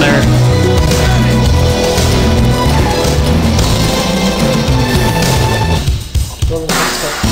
down there. Go to the next step.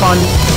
Fun.